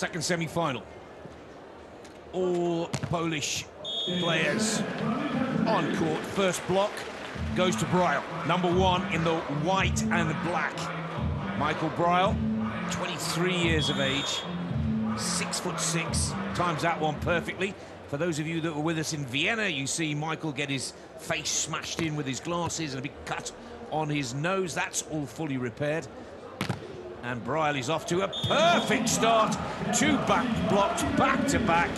second semi-final. All Polish players on court. First block goes to Bryl, number one in the white and black. Michael Bryl, 23 years of age, 6'6", times that one perfectly. For those of you that were with us in Vienna, you see Michael get his face smashed in with his glasses and a big cut on his nose. That's all fully repaired. And Bryl is off to a perfect start. Two back blocks, back to back.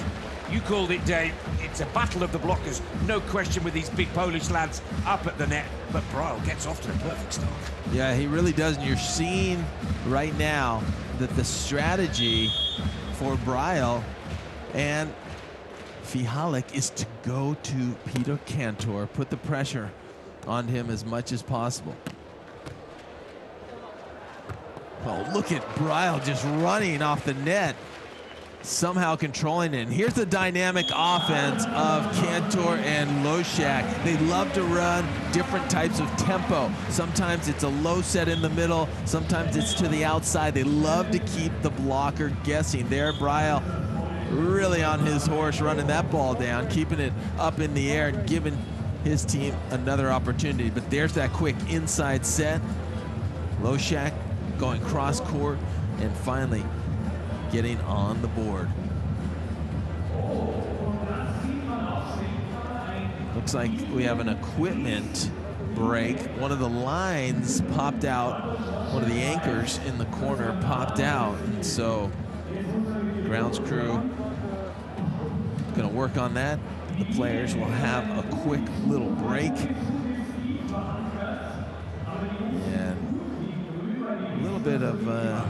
You called it, Dave. It's a battle of the blockers, no question, with these big Polish lads up at the net. But Bryl gets off to the perfect start. Yeah, he really does. And you're seeing right now that the strategy for Bryl and Fijalek is to go to Peter Kantor, put the pressure on him as much as possible. Oh, look at Bryl just running off the net, somehow controlling it. And here's the dynamic offense of Kantor and Losiak. They love to run different types of tempo. Sometimes it's a low set in the middle, sometimes it's to the outside. They love to keep the blocker guessing. There, Bryl really on his horse, running that ball down, keeping it up in the air and giving his team another opportunity. But there's that quick inside set. Losiak going cross-court and finally getting on the board. Looks like we have an equipment break. One of the lines popped out, one of the anchors in the corner popped out, and so grounds crew gonna work on that. The players will have a quick little break. Bit of a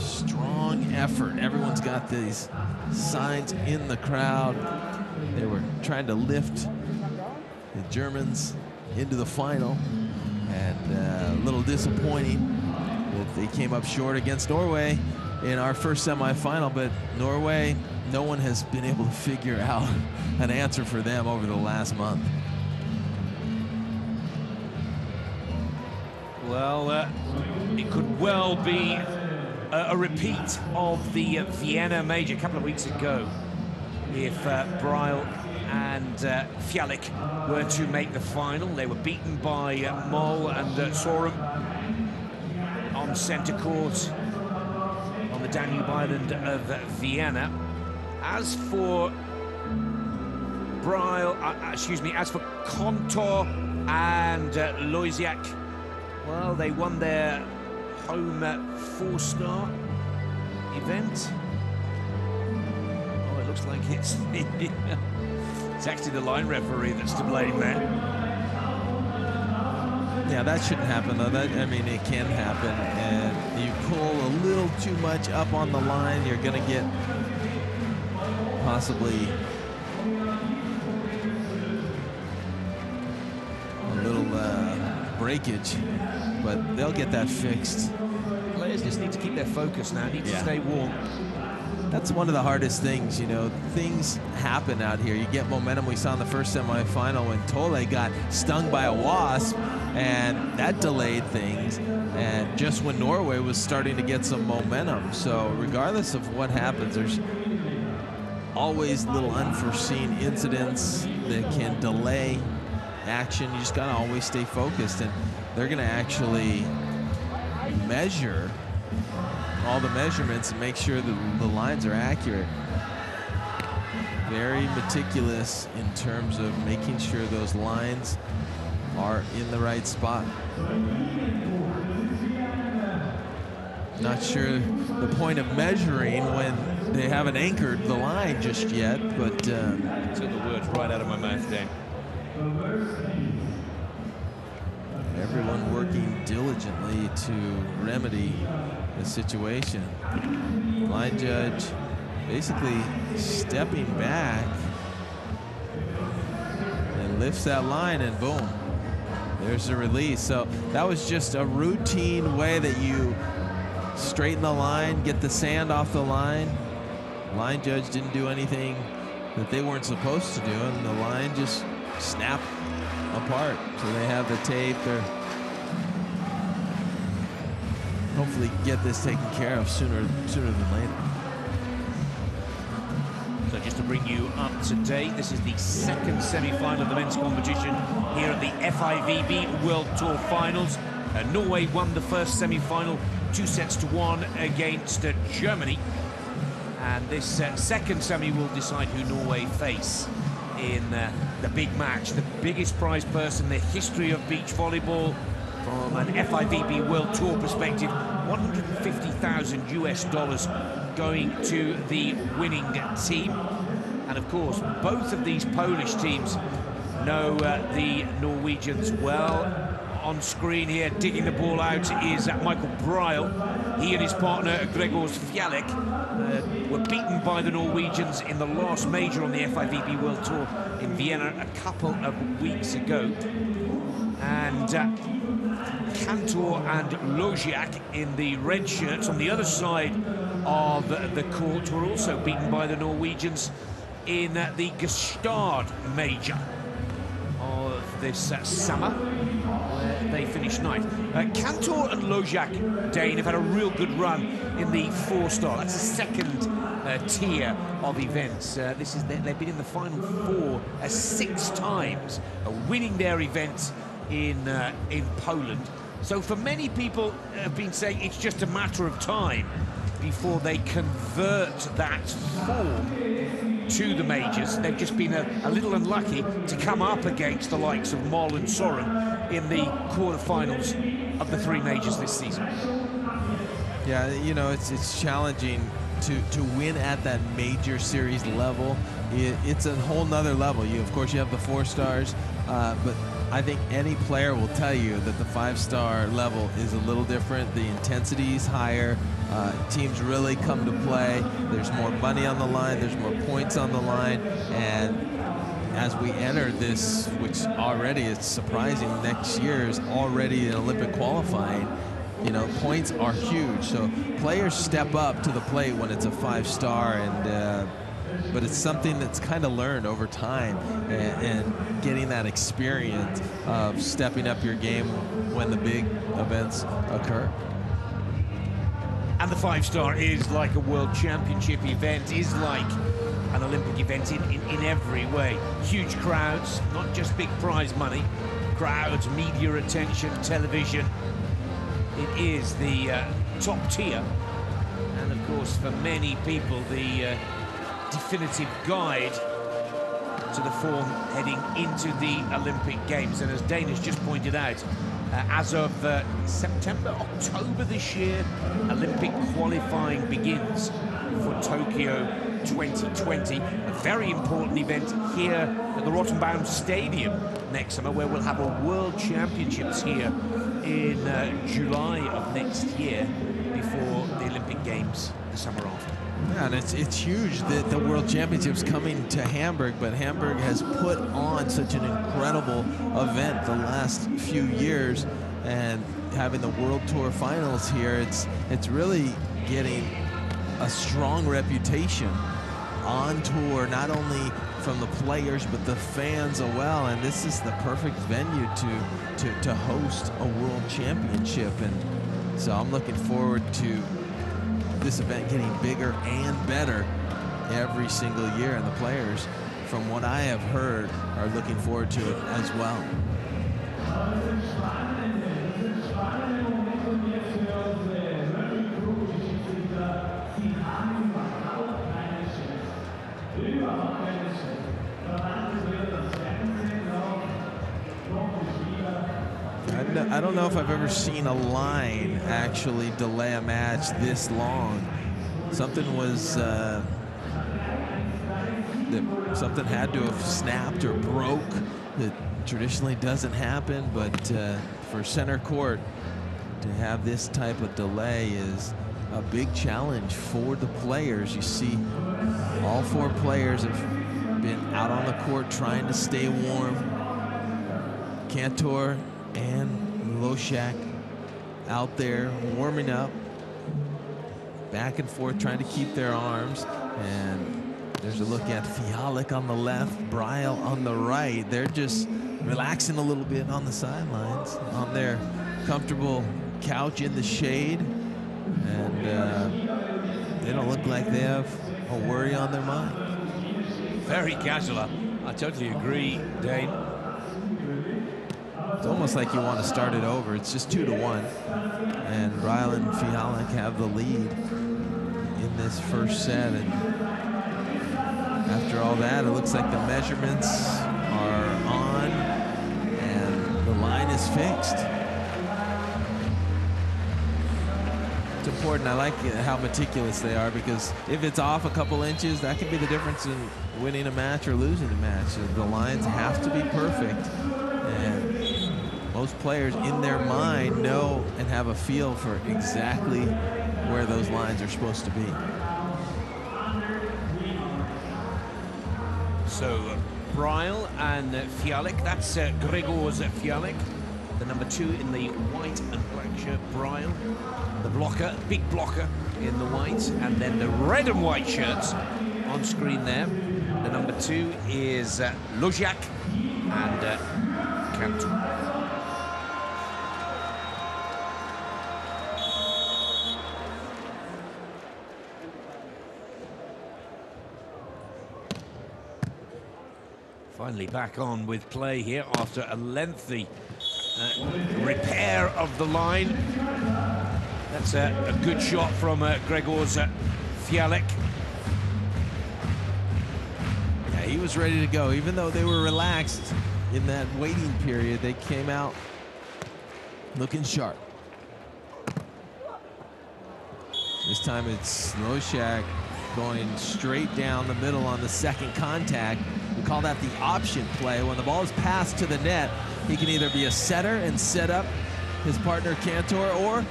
strong effort. Everyone's got these signs in the crowd. They were trying to lift the Germans into the final, and a little disappointing that they came up short against Norway in our first semifinal. But Norway, no one has been able to figure out an answer for them over the last month. Well, it could well be a repeat of the Vienna Major a couple of weeks ago if Bryl and Fijalek were to make the final. They were beaten by Mol and Sorum on centre court on the Danube Island of Vienna. As for Bryl, as for Kantor and Losiak, well, they won their home four-star event. Oh, it looks like it's actually the line referee that's to blame there. Yeah, that shouldn't happen, though. I mean, it can happen. And you pull a little too much up on the line, you're going to get possibly a little breakage. But they'll get that fixed. Players just need to keep their focus now, need to stay warm. That's one of the hardest things, you know. Things happen out here. You get momentum. We saw in the first semifinal when Tole got stung by a wasp, and that delayed things. And just when Norway was starting to get some momentum. So regardless of what happens, there's always little unforeseen incidents that can delay action. You just got to always stay focused, and they're going to actually measure all the measurements and make sure that the lines are accurate. Very meticulous in terms of making sure those lines are in the right spot. Not sure the point of measuring when they haven't anchored the line just yet, but... I took the words right out of my mouth, Dan. Everyone working diligently to remedy the situation. Line judge basically stepping back and lifts that line, and boom, there's the release. So that was just a routine way that you straighten the line, get the sand off the line. Line judge didn't do anything that they weren't supposed to do, and the line just snap apart. So they have the tape. They're hopefully get this taken care of sooner than later. So just to bring you up to date, this is the second semi-final of the men's competition here at the FIVB World Tour Finals. Norway won the first semi-final 2-1 against Germany. And this second semi will decide who Norway face in the big match. The biggest prize purse in the history of beach volleyball. From an FIVB World Tour perspective, $150,000 going to the winning team. And of course, both of these Polish teams know the Norwegians well. On screen here, digging the ball out is Michael Bryl. He and his partner, Gregor Fijalek, were beaten by the Norwegians in the last major on the FIVB World Tour in Vienna a couple of weeks ago. And Kantor and Losiak in the red shirts on the other side of the court were also beaten by the Norwegians in the Gstaad major of this summer. They finished ninth. Kantor and Losiak, Dane, have had a real good run in the four-star. That's the second tier of events. This is they've been in the final four six times, winning their events in Poland. So for many people have been saying it's just a matter of time before they convert that form to the majors. They've just been a little unlucky to come up against the likes of Mol and Sorum in the quarterfinals of the three majors this season. Yeah, you know, it's challenging to win at that major series level. It's a whole nother level. You, of course, you have the four stars, but I think any player will tell you that the five-star level is a little different. The intensity is higher. Teams really come to play. There's more money on the line. There's more points on the line. And as we enter this, which already is surprising, next year is already an Olympic qualifying. You know, points are huge. So players step up to the plate when it's a five-star, and but it's something that's kind of learned over time, and getting that experience of stepping up your game when the big events occur. And the five-star is like a world championship event, is like an Olympic event in every way. Huge crowds, not just big prize money, crowds, media attention, television. It is the top tier. And of course, for many people, the definitive guide to the form heading into the Olympic Games. And as Dane has just pointed out, as of September, October this year, Olympic qualifying begins for Tokyo 2020. A very important event here at the Rottenbaum Stadium next summer, where we'll have a World Championships here in July of next year before the Olympic Games the summer after. Yeah, and it's huge that the World Championships coming to Hamburg, but Hamburg has put on such an incredible event the last few years, and having the World Tour Finals here, it's really getting a strong reputation on tour, not only from the players but the fans as well. And this is the perfect venue to host a World Championship, and so I'm looking forward to this event getting bigger and better every single year, and the players, from what I have heard, are looking forward to it as well. I don't know if I've ever seen a line actually delay a match this long. Something was, something had to have snapped or broke. That traditionally doesn't happen, but for center court to have this type of delay is a big challenge for the players. You see, all four players have been out on the court trying to stay warm. Kantor and Losiak out there warming up, back and forth, trying to keep their arms. And there's a look at Fijalek on the left, Bryl on the right. They're just relaxing a little bit on the sidelines, on their comfortable couch in the shade. and they don't look like they have a worry on their mind. Very casual. I totally agree, Dane. It's almost like you want to start it over. It's just 2-1, and Bryl and Fijalek have the lead in this first set. And after all that, it looks like the measurements are on, and the line is fixed. It's important. I like how meticulous they are, because if it's off a couple inches, that can be the difference in winning a match or losing a match. The lines have to be perfect. Most players in their mind know and have a feel for exactly where those lines are supposed to be. So Bryl and Fijalek, that's Gregor's Fijalek, the number 2 in the white and black shirt, Bryl, the blocker, big blocker in the white, and then the red and white shirts on screen there. The number 2 is Losiak and Kantor. Finally back on with play here after a lengthy repair of the line. That's a good shot from Gregor's Fijalek. Yeah, he was ready to go. Even though they were relaxed in that waiting period, they came out looking sharp. This time it's Losiak going straight down the middle on the second contact. We call that the option play. When the ball is passed to the net, he can either be a setter and set up his partner Kantor, or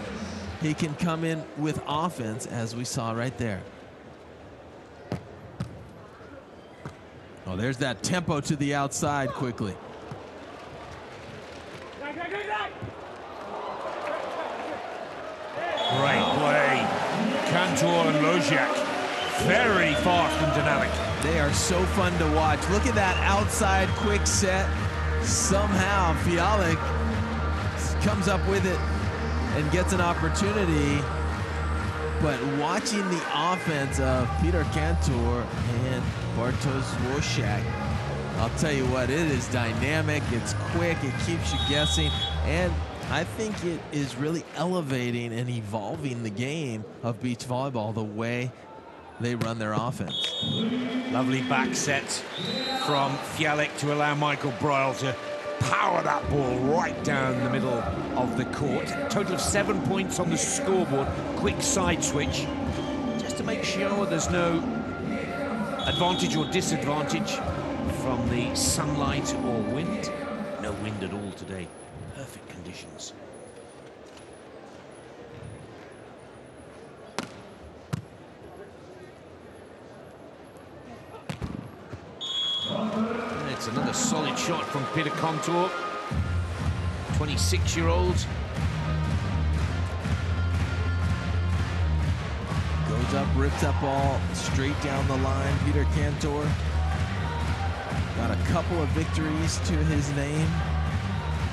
he can come in with offense, as we saw right there. Oh, there's that tempo to the outside quickly. Great play. Kantor and Losiak. Very fast and dynamic. They are so fun to watch. Look at that outside quick set. Somehow Fijalek comes up with it and gets an opportunity. But watching the offense of Peter Kantor and Bartosz Losiak, I'll tell you what, it is dynamic, it's quick, it keeps you guessing, and I think it is really elevating and evolving the game of beach volleyball, the way they run their offense. Lovely back set from Fijalek to allow Michael Bryl to power that ball right down the middle of the court. Total of 7 points on the scoreboard. Quick side switch, just to make sure there's no advantage or disadvantage from the sunlight or wind. No wind at all today. Perfect conditions. It's another solid shot from Peter Kantor, 26-year-old. Goes up, rips that ball straight down the line. Peter Kantor got a couple of victories to his name.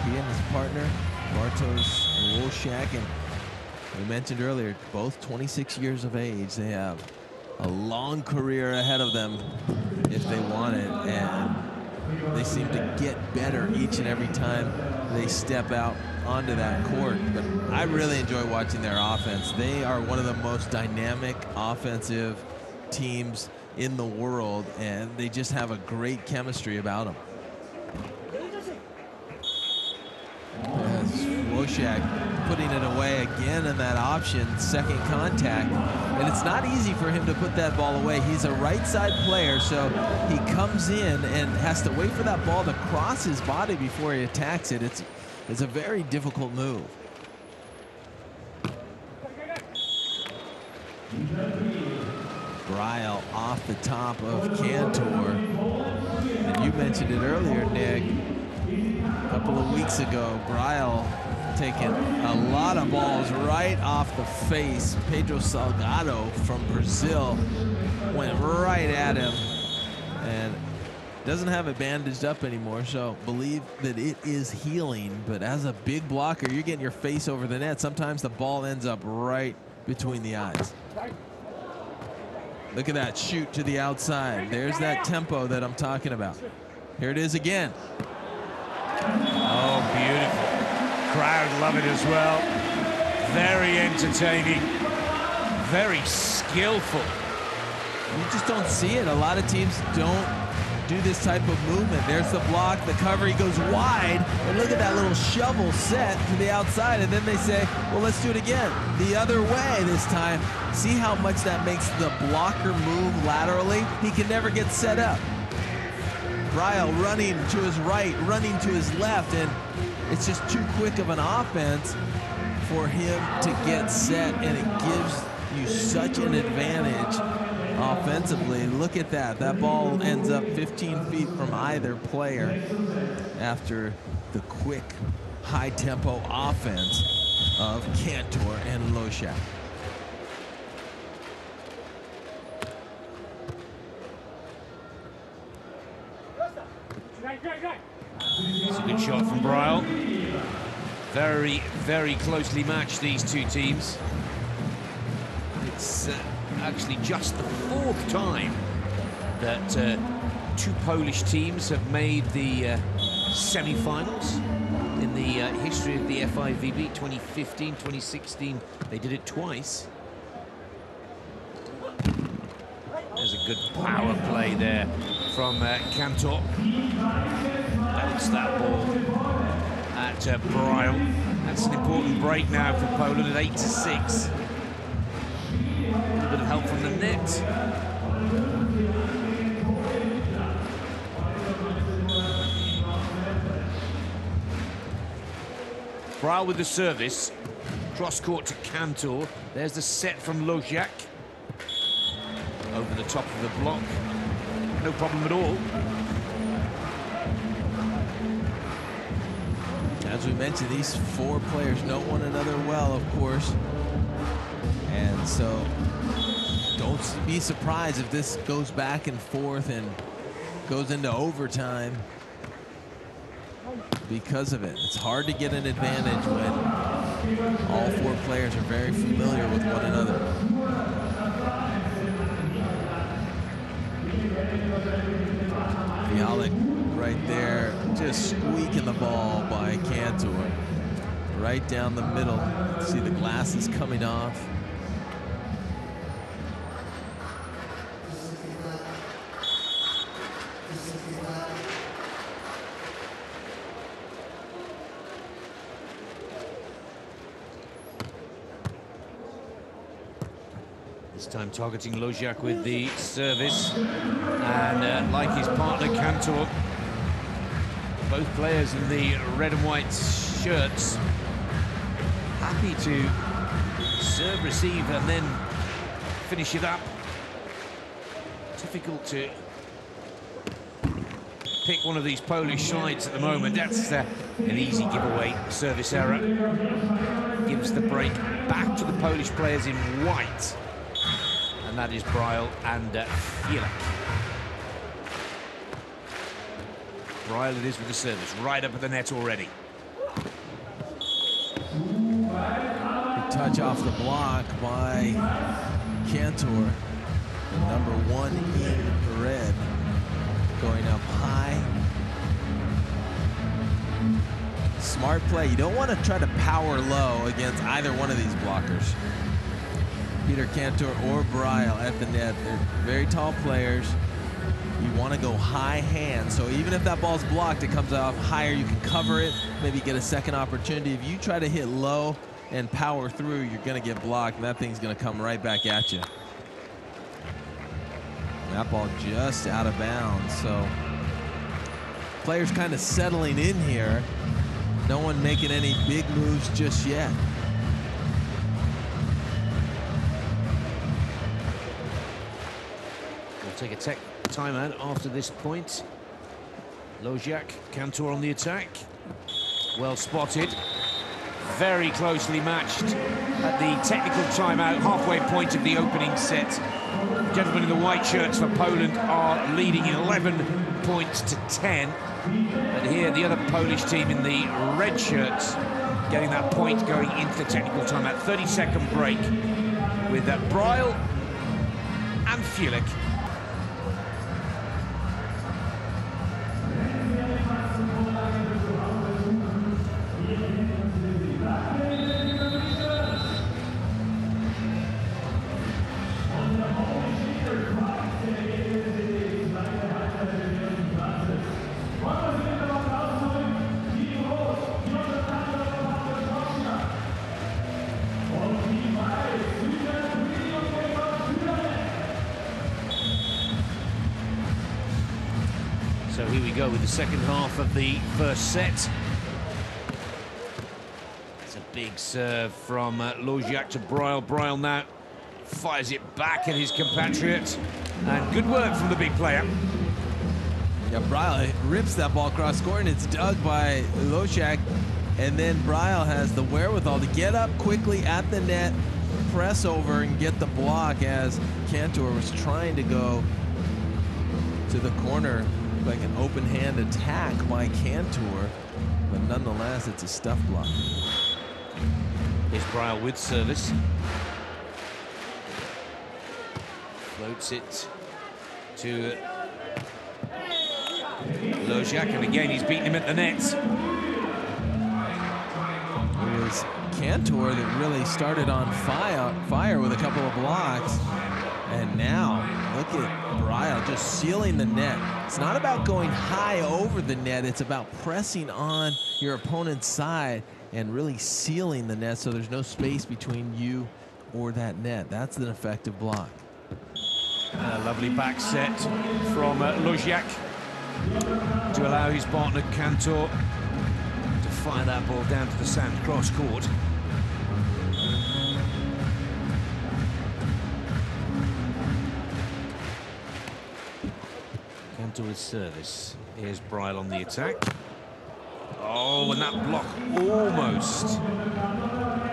He and his partner, Bartosz Losiak, and we mentioned earlier, both 26 years of age. They have a long career ahead of them if they want it, and they seem to get better each and every time they step out onto that court. But I really enjoy watching their offense. They are one of the most dynamic offensive teams in the world, and they just have a great chemistry about them. Yes, Losiak putting it away again in that option, second contact. And it's not easy for him to put that ball away. He's a right side player, so he comes in and has to wait for that ball to cross his body before he attacks it. It's a very difficult move. Bryl off the top of Kantor. And you mentioned it earlier, Nick. A couple of weeks ago, Bryl taking a lot of balls right off the face. Pedro Salgado from Brazil went right at him and doesn't have it bandaged up anymore, so believe that it is healing. But as a big blocker, you're getting your face over the net. Sometimes the ball ends up right between the eyes. Look at that shoot to the outside. There's that tempo that I'm talking about. Here it is again. Oh, beautiful. Crowd love it as well. Very entertaining. Very skillful. You just don't see it. A lot of teams don't do this type of movement. There's the block, the cover, he goes wide, and look at that little shovel set to the outside, and then they say, well, let's do it again the other way this time. See how much that makes the blocker move laterally? He can never get set up. Bryl running to his right, running to his left, and it's just too quick of an offense for him to get set, and it gives you such an advantage offensively. Look at that. That ball ends up 15 feet from either player after the quick, high-tempo offense of Kantor and Losiak. It's a good shot from Bryl. Very, very closely matched, these two teams. It's actually just the fourth time that two Polish teams have made the semi-finals in the history of the FIVB. 2015, 2016, they did it twice. There's a good power play there from Kantor. That's that ball at Bryl. That's an important break now for Poland at 8-6. A little bit of help from the net. Bryl with the service. Cross court to Kantor. There's the set from Losiak. Over the top of the block. No problem at all. As we mentioned, these four players know one another well, of course. And so don't be surprised if this goes back and forth and goes into overtime because of it. It's hard to get an advantage when all four players are very familiar with one another. Fijalek right there, just squeaking the ball by Kantor. Right down the middle. See the glasses coming off. Time targeting Losiak with the service, and like his partner Kantor, both players in the red and white shirts happy to serve, receive, and then finish it up. Difficult to pick one of these Polish sides at the moment. That's an easy giveaway. Service error gives the break back to the Polish players in white. And that is Bryl and Fijalek. Bryl it is with the service, right up at the net already. Good touch off the block by Kantor, the number one in red, going up high. Smart play. You don't want to try to power low against either one of these blockers. Peter Kantor or Bryl at the net. They're very tall players. You want to go high hand, so even if that ball's blocked, it comes off higher. You can cover it, maybe get a second opportunity. If you try to hit low and power through, you're going to get blocked, and that thing's going to come right back at you. And that ball just out of bounds, so players kind of settling in here. No one making any big moves just yet. Take a tech timeout after this point. Losiak, Kantor on the attack. Well spotted. Very closely matched at the technical timeout, halfway point of the opening set. Gentlemen in the white shirts for Poland are leading 11 points to 10. And here the other Polish team in the red shirts getting that point going into the technical timeout. 30-second break. with Bryl and Fijalek. So here we go with the second half of the first set. It's a big serve from Losiak to Bryl. Bryl now fires it back at his compatriot. And good work from the big player. Yeah, Bryl rips that ball across court, and it's dug by Losiak. And then Bryl has the wherewithal to get up quickly at the net, press over, and get the block as Kantor was trying to go to the corner. Like an open hand attack by Kantor, but nonetheless it's a stuff block. Here's Bryl with service. Floats it to Losiak, and again he's beaten him at the net. It was Kantor that really started on fire with a couple of blocks. And now, look at Bryl just sealing the net. It's not about going high over the net. It's about pressing on your opponent's side and really sealing the net so there's no space between you or that net. That's an effective block. And a lovely back set from Losiak to allow his partner Kantor to fire that ball down to the sand cross court. To his service. Here's Bryl on the attack. Oh, and that block almost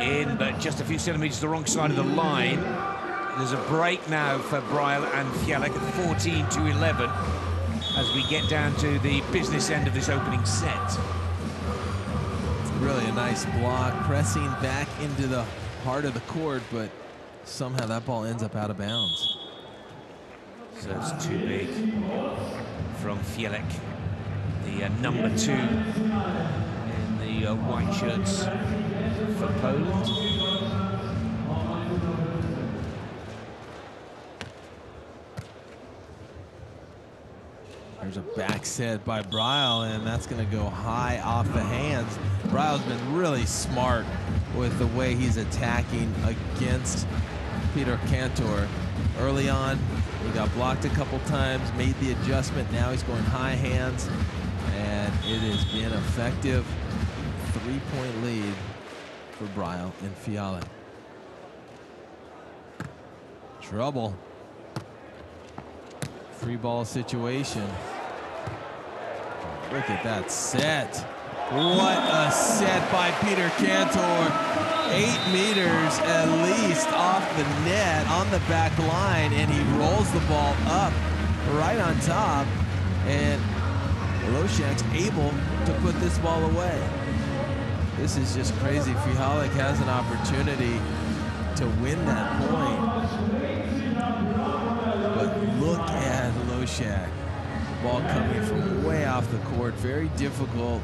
in, but just a few centimetres the wrong side of the line. There's a break now for Bryl and Fijalek at 14 to 11 as we get down to the business end of this opening set. It's really a nice block, pressing back into the heart of the court, but somehow that ball ends up out of bounds. So it's too big from Fijalek, the number 2 in the white shirts for Poland. There's a back set by Bryl, and that's going to go high off the hands. Bryl's been really smart with the way he's attacking against Peter Kantor. Early on, he got blocked a couple times, made the adjustment. Now he's going high hands, and it has been effective. 3-point lead for Bryl and Fijalek. Trouble. Free ball situation. Look at that set. What a set by Peter Kantor. 8 meters at least off the net on the back line, and he rolls the ball up right on top, and Losiak's able to put this ball away. This is just crazy. Fijalek has an opportunity to win that point, but look at Losiak. Ball coming from way off the court, very difficult.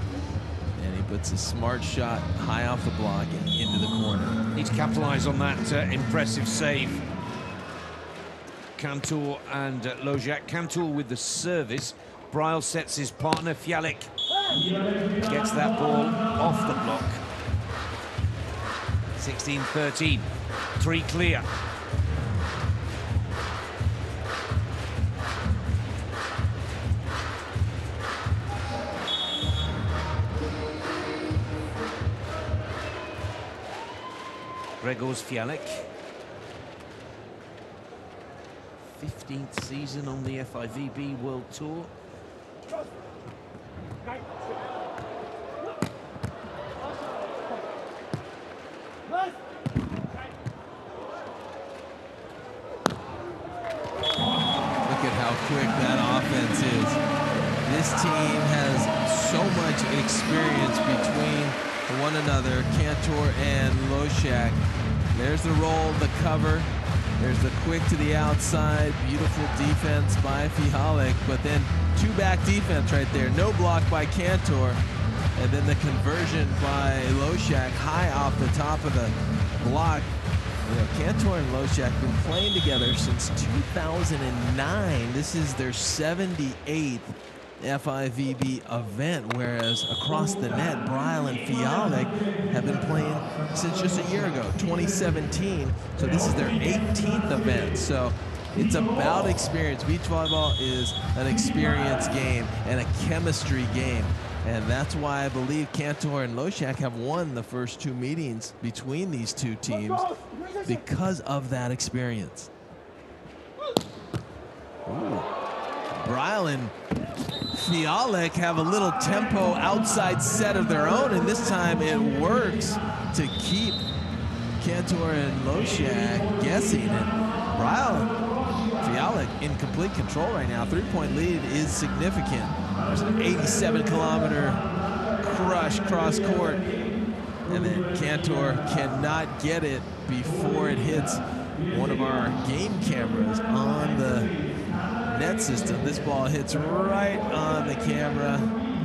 And he puts a smart shot high off the block and into the corner. He's capitalised on that impressive save. Kantor and Losiak. Kantor with the service. Bryl sets his partner. Fijalek gets that ball off the block. 16-13. 3 clear. Gregor Fijalek, 15th season on the FIVB World Tour. Look at how quick that offense is. This team has so much experience between one another, Kantor and Losiak. There's the roll, the cover, There's the quick to the outside, beautiful defense by Fijalek, but then two back defense right there. No block by Kantor, and then the conversion by Losiak high off the top of the block. You know, Kantor and Losiak have been playing together since 2009. This is their 78th FIVB event, whereas across the net, Bryl and Fijalek have been playing since just a year ago, 2017. So this is their 18th event. So it's about experience. Beach volleyball is an experience game and a chemistry game. And that's why I believe Kantor and Losiak have won the first two meetings between these two teams, because of that experience. Ooh. Bryl and Fijalek have a little tempo outside set of their own, and this time it works to keep Kantor and Losiak guessing. And Bryl and Fijalek in complete control right now. Three-point lead is significant. There's an 87-kilometer crush cross-court, and then Kantor cannot get it before it hits one of our game cameras on the net system. This ball hits right on the camera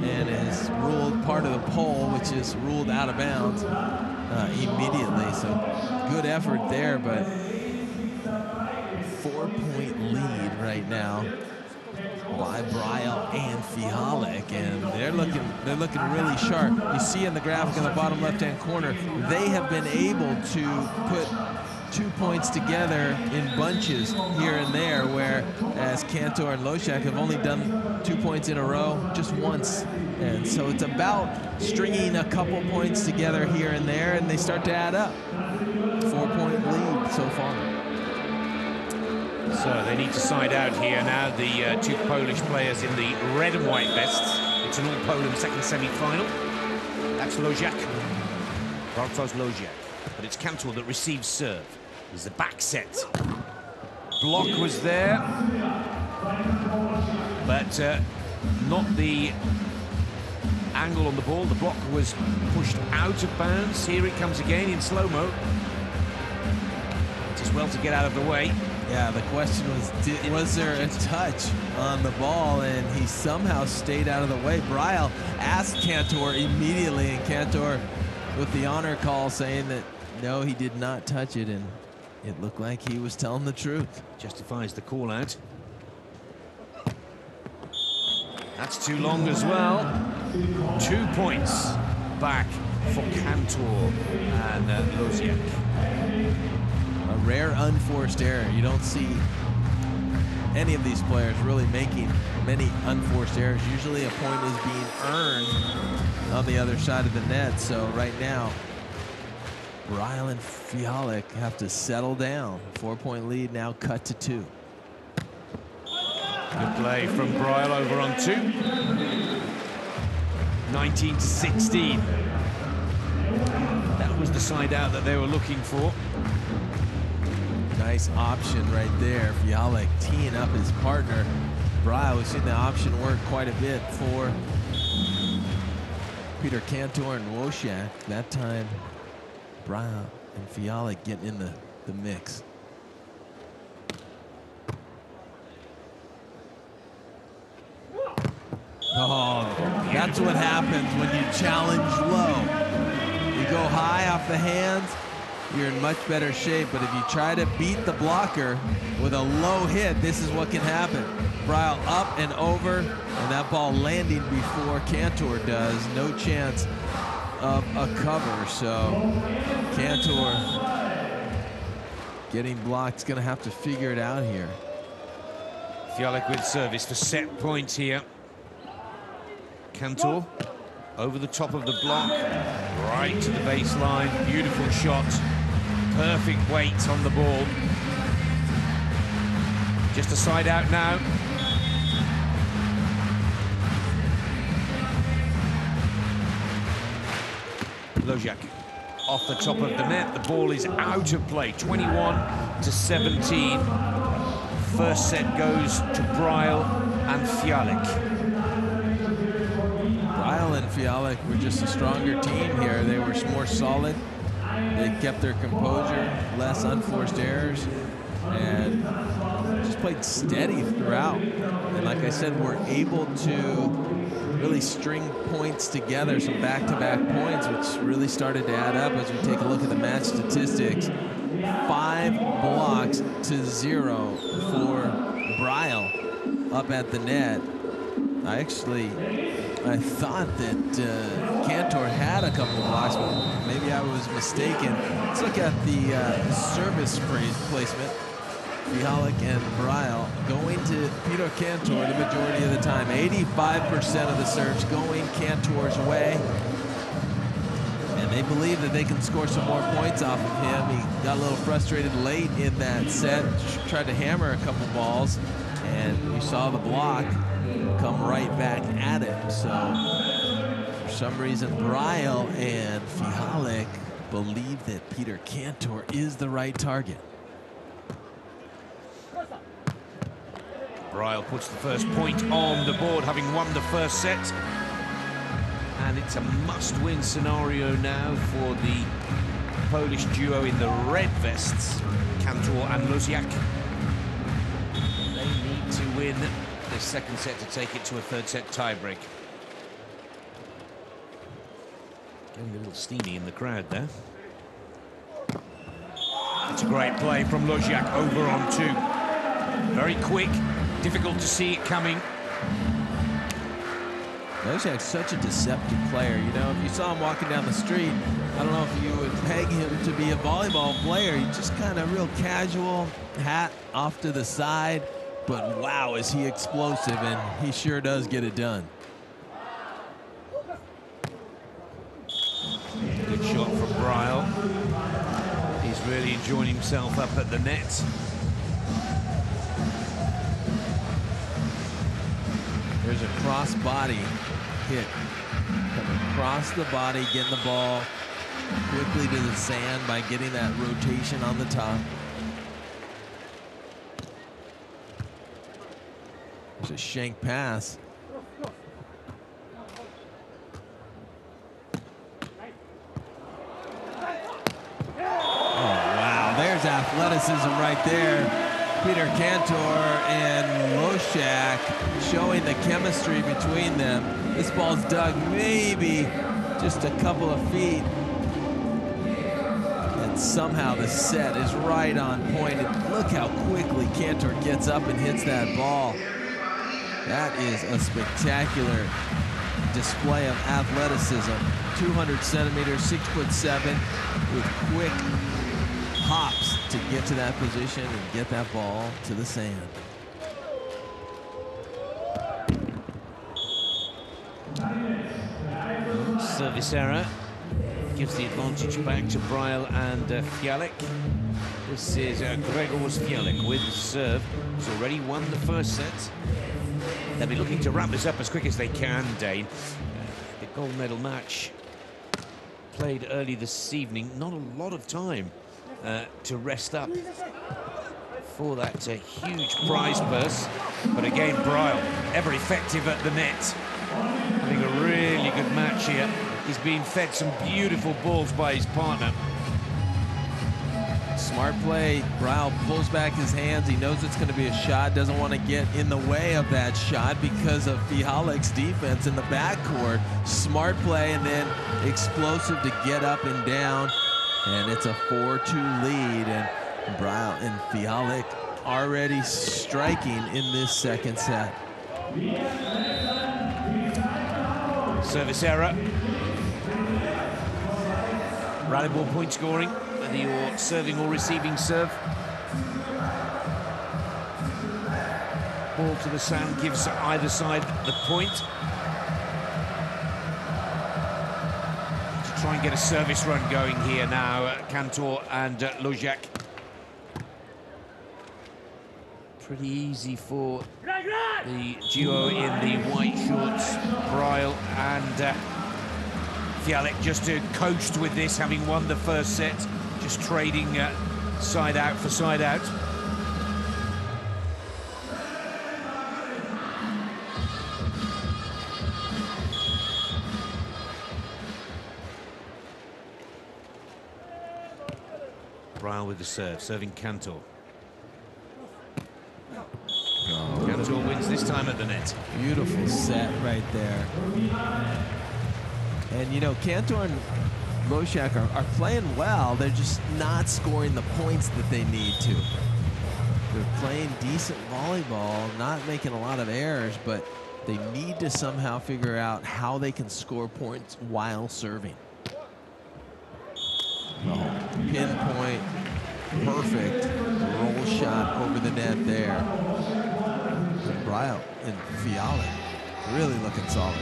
and is ruled part of the pole, which is ruled out of bounds immediately. So good effort there, but four-point lead right now by Bryl and Fijalek, and they're looking really sharp. You see in the graphic in the bottom left-hand corner, they have been able to put 2 points together in bunches here and there, whereas Kantor and Losiak have only done 2 points in a row just once. And so it's about stringing a couple points together here and there, and they start to add up. Four-point lead so far. So they need to side out here now, the two Polish players in the red and white vests. It's an all-Poland second semi-final. That's Losiak, Bartosz Losiak. But it's Kantor that receives serve. There's the back set. Block was there, but not the angle on the ball. The block was pushed out of bounds. Here it comes again in slow-mo. It's as well to get out of the way. Yeah, the question was there a touch on the ball, and he somehow stayed out of the way. Bryl asked Kantor immediately, and Kantor with the honor call saying that no, he did not touch it, and it looked like he was telling the truth. Justifies the call out. That's too long as well. 2 points back for Kantor and Losiak. A rare unforced error. You don't see any of these players really making many unforced errors. Usually a point is being earned on the other side of the net. So right now, Bryl and Fijalek have to settle down. Four-point lead now cut to two. Good play from Bryl over on two. 19 to 16. That was the side out that they were looking for. Nice option right there. Fijalek teeing up his partner. Bryl, we've seen the option work quite a bit for Peter Kantor and Losiak. That time, Bryl and Fijalek getting in the mix. Oh, that's what happens when you challenge low. You go high off the hands, you're in much better shape, but if you try to beat the blocker with a low hit, this is what can happen. Bryl up and over, and that ball landing before Kantor does. No chance of a cover, so Kantor getting blocked is gonna have to figure it out here. Fijalek with service for set points here. Kantor over the top of the block, right to the baseline. Beautiful shot. Perfect weight on the ball. Just a side out now. Losiak off the top of the net. The ball is out of play. 21 to 17. First set goes to Bryl and Fijalek. Bryl and Fijalek were just a stronger team here. They were more solid. They kept their composure, less unforced errors. and just played steady throughout. And like I said, we're able to really string points together, some back-to-back points, which really started to add up as we take a look at the match statistics. 5 blocks to 0 for Bryl up at the net. I thought that Kantor had a couple of blocks, but maybe I was mistaken. Let's look at the service placement. Fijalek and Bryl going to Peter Kantor the majority of the time. 85% of the serves going Kantor's way. And they believe that they can score some more points off of him. He got a little frustrated late in that set, tried to hammer a couple balls, and you saw the block come right back at him. So for some reason, Bryl and Fijalek believe that Peter Kantor is the right target. Bryl puts the first point on the board, having won the first set. And it's a must-win scenario now for the Polish duo in the red vests, Kantor and Losiak. They need to win this second set to take it to a third set tiebreak. Getting a little steamy in the crowd there. That's a great play from Losiak, over on 2. Very quick, difficult to see it coming. Losiak's such a deceptive player. You know, if you saw him walking down the street, I don't know if you would peg him to be a volleyball player. He's just kind of real casual, hat off to the side. But wow, is he explosive, and he sure does get it done. Good shot from Bryl. He's really enjoying himself up at the net. There's a cross-body hit. Coming across the body, getting the ball quickly to the sand by getting that rotation on the top. It's a shank pass. Oh, wow, there's athleticism right there. Peter Kantor and Losiak showing the chemistry between them. This ball's dug maybe just a couple of feet. And somehow the set is right on point. And look how quickly Kantor gets up and hits that ball. That is a spectacular display of athleticism. 200 centimeters, 6'7", with quick hops to get to that position and get that ball to the sand. Service error gives the advantage back to Bryl and Fijalek. This is Gregor Fijalek with the serve. He's already won the first set. They'll be looking to wrap this up as quick as they can, Dane. The gold medal match played early this evening. Not a lot of time to rest up for that huge prize purse. But again, Bryl, ever effective at the net. Having a really good match here. He's being fed some beautiful balls by his partner. Smart play. Bryl pulls back his hands. He knows it's going to be a shot. Doesn't want to get in the way of that shot because of Fijalek's defense in the backcourt. Smart play, and then explosive to get up and down. And it's a 4-2 lead. And Bryl and Fijalek already striking in this second set. Service error. Rally ball point scoring. You're serving or receiving serve. Ball to the sand gives either side the point. To try and get a service run going here now, Kantor and Losiak. Pretty easy for the duo in the white shorts, Bryl and Fijalek, just to coast with this, having won the first set. Just trading side out for side out. Bryl with the serve, serving Kantor. Kantor wins this time at the net. Beautiful set right there. And, you know, Kantor and Losiak are playing well. They're just not scoring the points that they need to. They're playing decent volleyball, not making a lot of errors, but they need to somehow figure out how they can score points while serving. Oh, pinpoint, perfect roll shot over the net there. And Bryl and Fijalek really looking solid.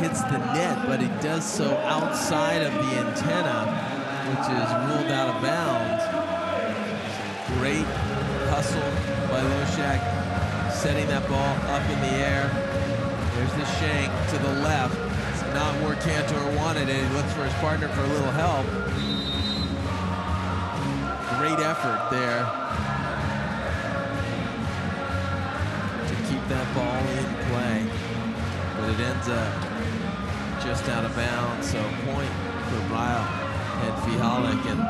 Hits the net, but he does so outside of the antenna, which is ruled out of bounds. Great hustle by Losiak, setting that ball up in the air. There's the shank to the left. It's not where Kantor wanted it. He looks for his partner for a little help. Great effort there to keep that ball in play, but it ends up just out of bounds. So point for Bryl and Fijalek, and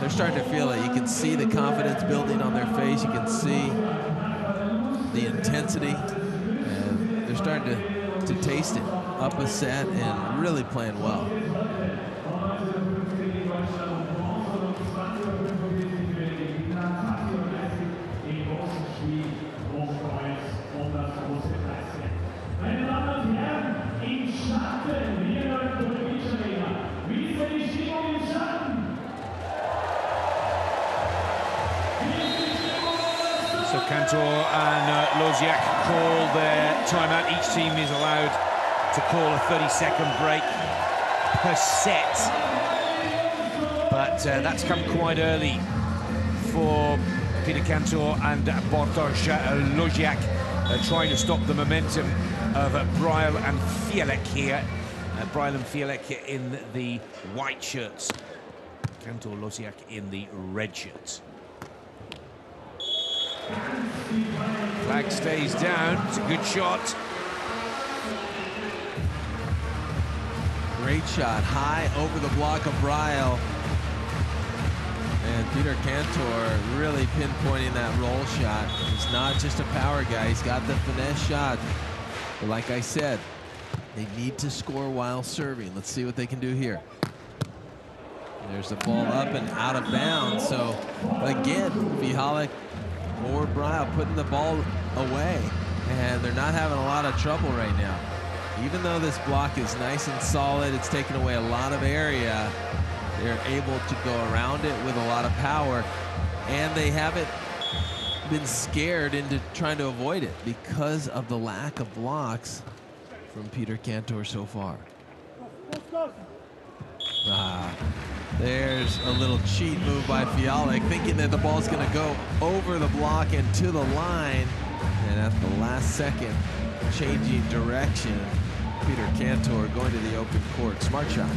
they're starting to feel it. You can see the confidence building on their face. You can see the intensity, and they're starting to taste it. Up a set and really playing well. Kantor and Losiak call their timeout. Each team is allowed to call a 30-second break per set. But that's come quite early for Peter Kantor and Bartosz Losiak, trying to stop the momentum of Bryl and Fijalek here. Bryl and Fijalek in the white shirts. Kantor, Losiak in the red shirts. Flag stays down. It's a good shot. Great shot, high over the block of Bryl. And Peter Kantor really pinpointing that roll shot. He's not just a power guy. He's got the finesse shot. But like I said, they need to score while serving. Let's see what they can do here. There's the ball up and out of bounds. So again, Fijalek or Bryl putting the ball away, and they're not having a lot of trouble right now. Even though this block is nice and solid, it's taken away a lot of area. They're able to go around it with a lot of power, and they haven't been scared into trying to avoid it because of the lack of blocks from Peter Kantor so far. There's a little cheat move by Fijalek, thinking that the ball's going to go over the block and to the line. And at the last second, changing direction, Peter Kantor going to the open court. Smart shot.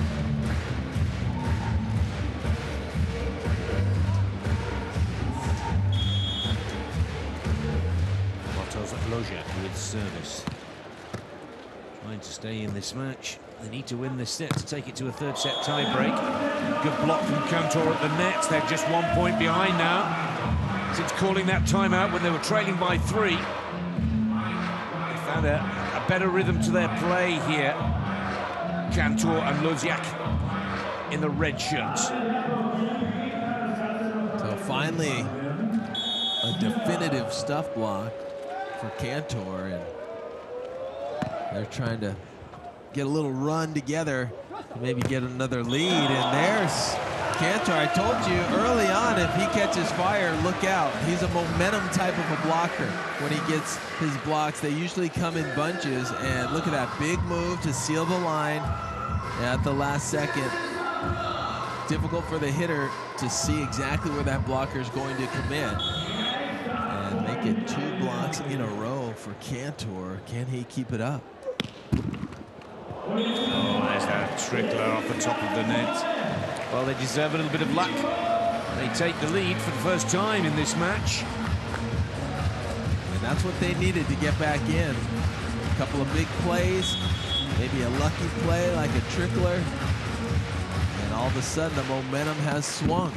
Bartosz Losiak with service. Trying to stay in this match. They need to win this set to take it to a third set tiebreak. Good block from Kantor at the net. They're just 1 point behind now. Since calling that timeout when they were trailing by three, they found a better rhythm to their play here. Kantor and Losiak in the red shirts. So finally, a definitive stuff block for Kantor, and they're trying to get a little run together to maybe get another lead. And there's Kantor. I told you early on, if he catches fire, look out. He's a momentum type of a blocker. When he gets his blocks, they usually come in bunches. And look at that big move to seal the line at the last second. Difficult for the hitter to see exactly where that blocker is going to come in. And make it 2 blocks in a row for Kantor. Can he keep it up? Oh, there's that trickler off the top of the net. Well, they deserve a little bit of luck. They take the lead for the first time in this match. And that's what they needed to get back in. A couple of big plays, maybe a lucky play like a trickler. And all of a sudden, the momentum has swung.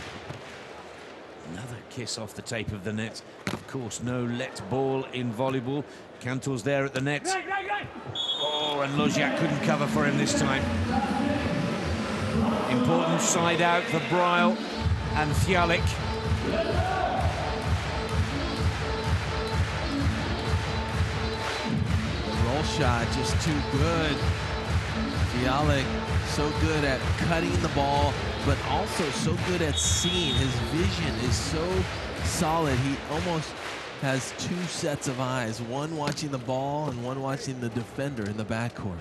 Another kiss off the tape of the net. Of course, no let ball in volleyball. Kantor's there at the net. Right. Oh, and Losiak couldn't cover for him this time. Important side out for Bryl and Fijalek. The roll shot just too good. Fijalek so good at cutting the ball, but also so good at seeing. His vision is so solid. He almost has two sets of eyes, one watching the ball and one watching the defender in the backcourt.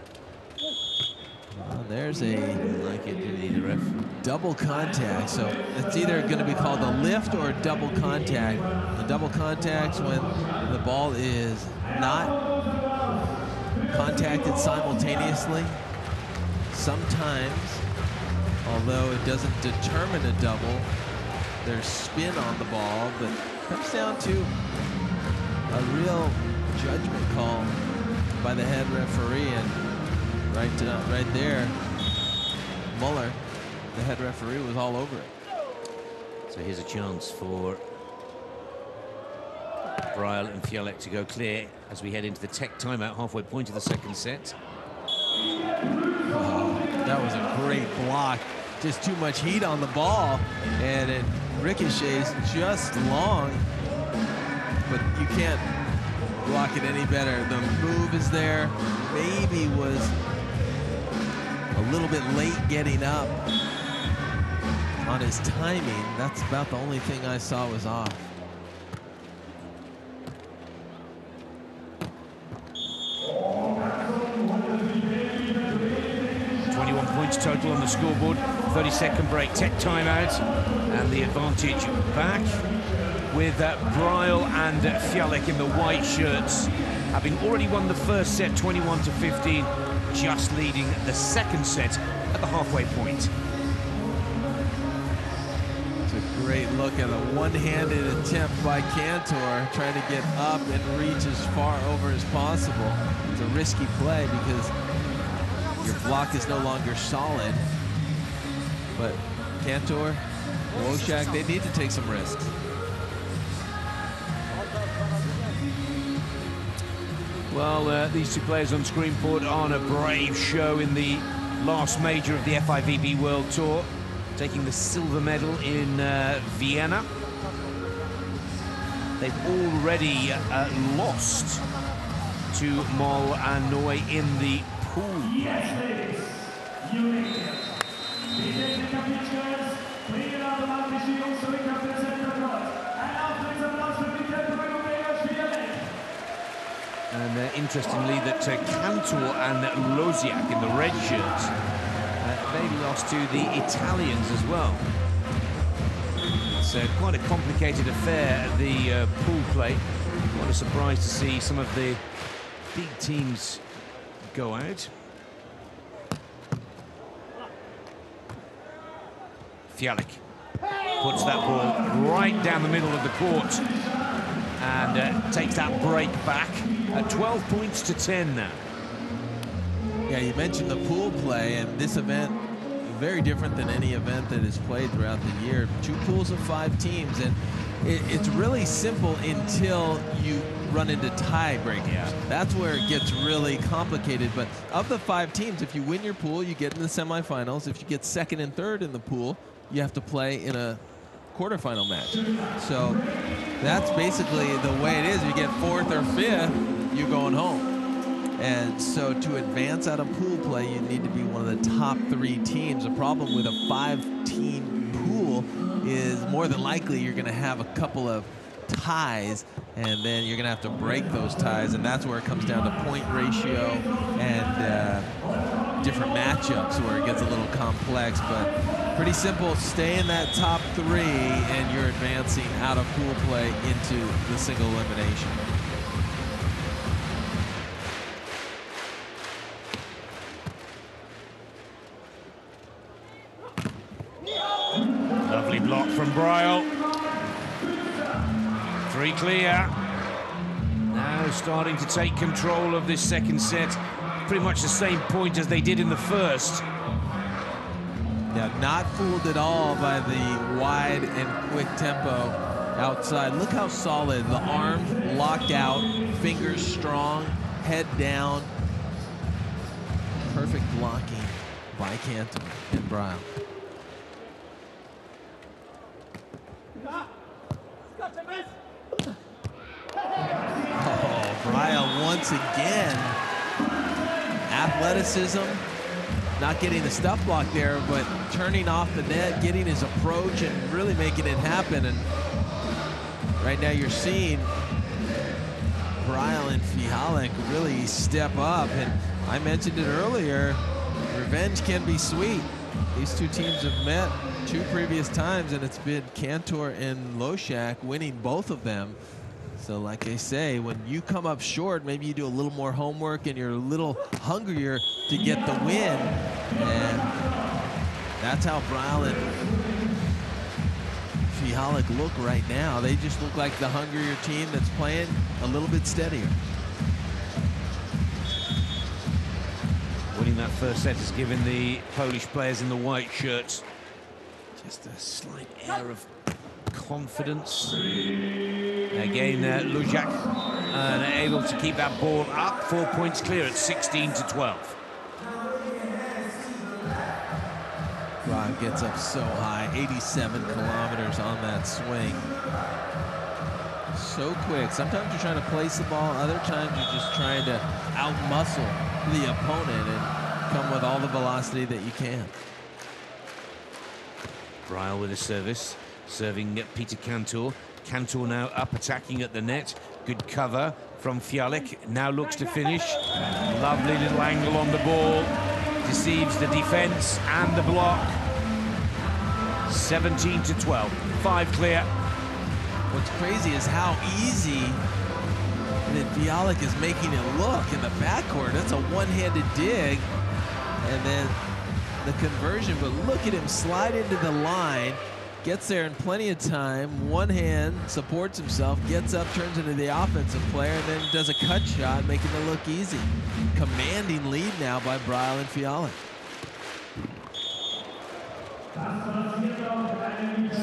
Well, there's a double contact, so it's either going to be called a lift or a double contact. The double contact's when the ball is not contacted simultaneously. Sometimes, although it doesn't determine a double, there's spin on the ball, but it comes down to a real judgment call by the head referee. And right there, Muller, the head referee, was all over it. So here's a chance for Bryl and Fijalek to go clear as we head into the tech timeout, halfway point of the second set. Oh, that was a great block. Just too much heat on the ball, and it ricochets just long, but you can't block it any better. The move is there, maybe was a little bit late getting up on his timing. That's about the only thing I saw was off. Total on the scoreboard. 30-second break, tech timeout, and the advantage back with Bryl and Fijalek in the white shirts, having already won the first set 21-15, just leading the second set at the halfway point. It's a great look at a one-handed attempt by Kantor, trying to get up and reach as far over as possible. It's a risky play because your block is no longer solid, but Kantor, Losiak, they need to take some risks. Well, these two players on screen put on a brave show in the last major of the FIVB World Tour, taking the silver medal in Vienna. They've already lost to Mol and Norway in the pool. And interestingly, that Kantor and Losiak in the red shirts, they lost to the Italians as well. So quite a complicated affair, the pool play. What a surprise to see some of the big teams go out. Fijalek puts that ball right down the middle of the court and takes that break back at 12 points to 10 now. Yeah, you mentioned the pool play, and this event very different than any event that is played throughout the year. Two pools of 5 teams, and it's really simple until you run into tiebreakers. Yeah. That's where it gets really complicated. But of the 5 teams, if you win your pool, you get in the semifinals. If you get second and third in the pool, you have to play in a quarterfinal match. So that's basically the way it is. You get fourth or fifth, you're going home. And so to advance out of pool play, you need to be one of the top 3 teams. The problem with a 5-team pool is more than likely you're going to have a couple of ties, and then you're gonna have to break those ties, and that's where it comes down to point ratio and different matchups where it gets a little complex. But pretty simple, stay in that top 3 and you're advancing out of pool play into the single elimination. block from Bryl. Three clear. Now starting to take control of this second set. Pretty much the same point as they did in the first. Yeah, not fooled at all by the wide and quick tempo outside. Look how solid, the arms locked out, fingers strong, head down. Perfect blocking by Kantor and Bryl. Oh, Bryl once again. Athleticism, not getting the stuff block there, but turning off the net, getting his approach and really making it happen. And right now you're seeing Bryl and Fijalek really step up. And I mentioned it earlier, revenge can be sweet. These two teams have met two previous times, and it's been Kantor and Losiak winning both of them. So like I say, when you come up short, maybe you do a little more homework and you're a little hungrier to get the win. And that's how Bryl and Fijalek look right now. They just look like the hungrier team that's playing a little bit steadier. Winning that first set has given the Polish players in the white shirts just a slight air of confidence. Again, Losiak able to keep that ball up. 4 points clear at 16 to 12. Rob gets up so high, 87 kilometers on that swing. So quick. Sometimes you're trying to place the ball, other times you're just trying to outmuscle the opponent and come with all the velocity that you can. Bryl with a service, serving Peter Kantor. Kantor now up, attacking at the net. Good cover from Fijalek. Now looks to finish. Lovely little angle on the ball. Deceives the defense and the block. 17 to 12. Five clear. What's crazy is how easy that Fijalek is making it look in the backcourt. That's a one-handed dig. And then the conversion, but look at him slide into the line, gets there in plenty of time, one hand, supports himself, gets up, turns into the offensive player, and then does a cut shot, making it look easy. Commanding lead now by Bryl and Fijalek.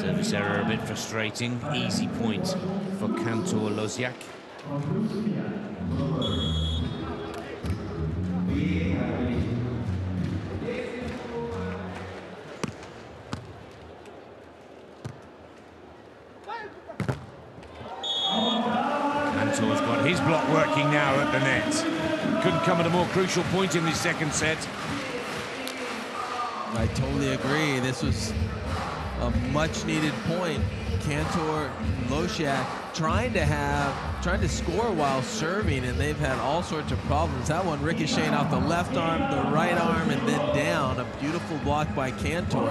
Service error a bit frustrating, easy point for Kantor Losiak. Kantor's got his block working now at the net. Couldn't come at a more crucial point in this second set. I totally agree. This was a much-needed point. Kantor, Losiak trying to score while serving, and they've had all sorts of problems. That one ricocheting off the left arm, the right arm, and then down. A beautiful block by Kantor.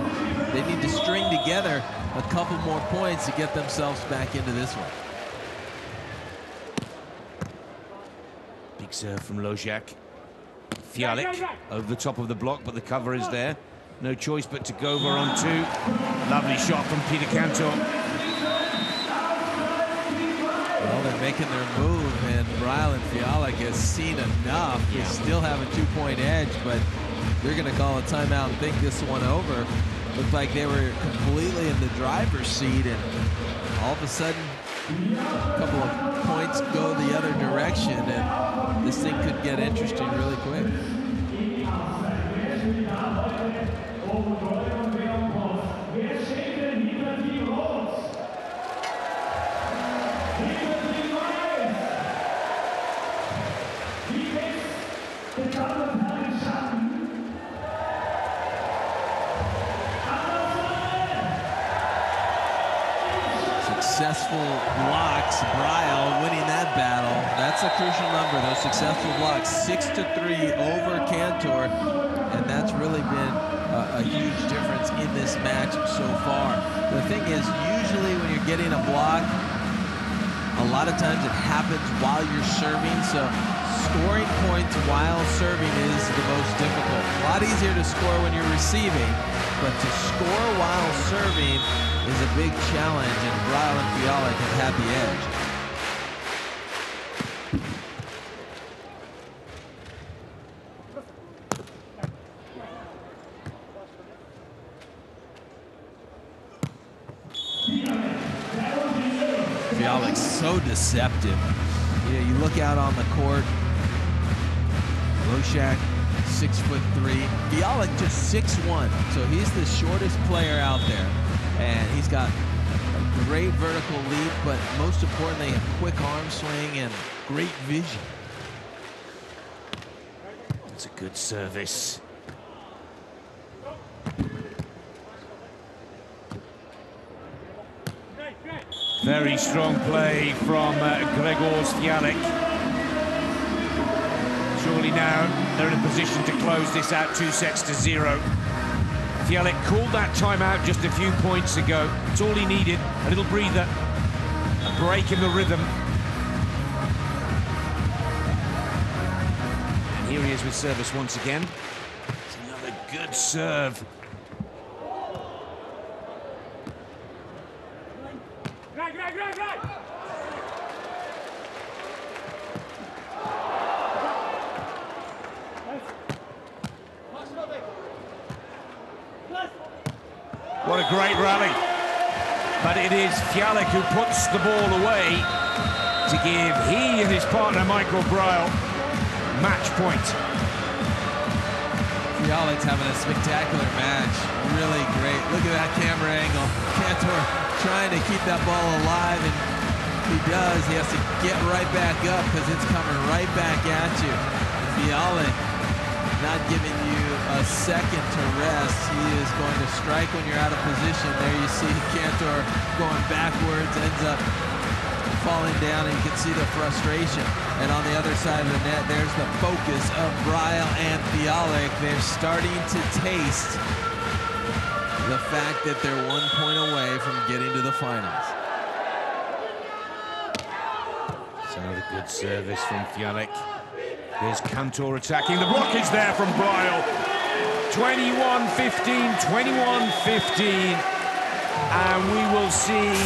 They need to string together a couple more points to get themselves back into this one. Big serve from Losiak. Fijalek over the top of the block, but the cover is there. No choice but to go over on two. Lovely shot from Peter Kantor. Well, they're making their move, and Bryl and Fijalek has seen enough. They still have a two-point edge, but they're going to call a timeout and think this one over. Looked like they were completely in the driver's seat, and all of a sudden, a couple of points go the other direction, and this thing could get interesting really quick. Successful blocks, Bryl winning that battle. That's a crucial number, those successful blocks. 6-3 over Kantor, and that's really been a huge difference in this match so far. The thing is, usually when you're getting a block, a lot of times it happens while you're serving, so scoring points while serving is the most difficult. A lot easier easier to score when you're receiving, but to score while serving is a big challenge, and Bryl and Fijalek have had the edge. Fijalek's so deceptive. You look out on the court, Losiak 6'3", Fijalek just 6'1", so he's the shortest player out there, and he's got a great vertical leap, but most importantly, a quick arm swing and great vision. It's a good service. Very strong play from Gregor Fijalek. Surely now they're in a position to close this out 2-0. Fijalek called that timeout just a few points ago. It's all he needed, a little breather, a break in the rhythm. And here he is with service once again. It's another good serve. What a great rally. But it is Fijalek who puts the ball away to give he and his partner Michael Bryl match point. Fijalek's having a spectacular match. Really great. Look at that camera angle. Kantor trying to keep that ball alive, and he does. He has to get right back up because it's coming right back at you. Fijalek not giving you a second to rest. He is going to strike when you're out of position. There you see Kantor going backwards, ends up falling down, and you can see the frustration. And on the other side of the net, there's the focus of Bryl and Fijalek. They're starting to taste the fact that they're 1 point away from getting to the finals. Another good service from Fijalek. There's Kantor attacking. The blockage there from Bryl. 21-15, 21-15, and we will see...